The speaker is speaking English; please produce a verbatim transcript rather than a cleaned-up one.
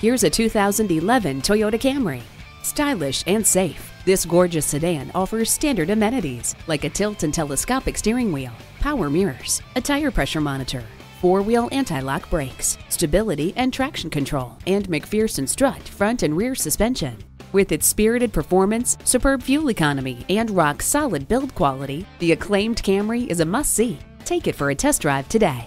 Here's a two thousand eleven Toyota Camry. Stylish and safe, this gorgeous sedan offers standard amenities like a tilt and telescopic steering wheel, power mirrors, a tire pressure monitor, four-wheel anti-lock brakes, stability and traction control, and McPherson strut front and rear suspension. With its spirited performance, superb fuel economy, and rock-solid build quality, the acclaimed Camry is a must-see. Take it for a test drive today.